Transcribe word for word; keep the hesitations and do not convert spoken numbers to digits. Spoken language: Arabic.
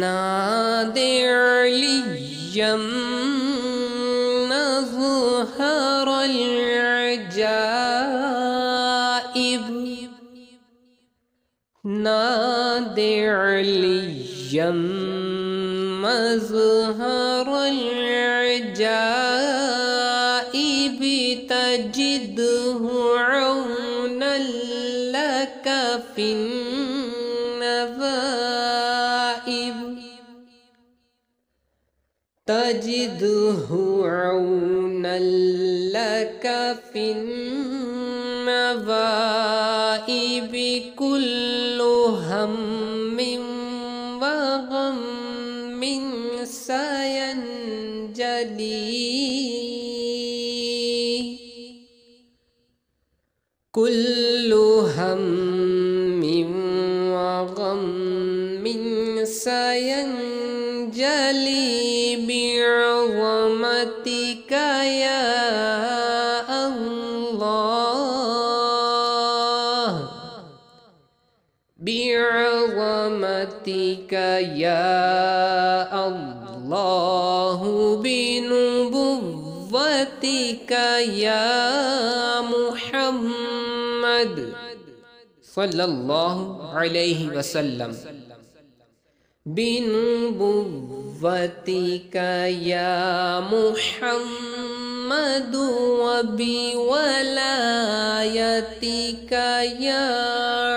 ناد عليا نظهر العجائب ناد عليا مظهر العجائب تجده عونا لك في النوائب تجده عونا لك في النوائب كل هم وغم سينجلي كل هم وغم سينجلي جلي بعظمتك يا الله بعظمتك يا الله بنبوتك يا محمد صلى الله عليه وسلم بنبوتك يا محمد وبولايتك يا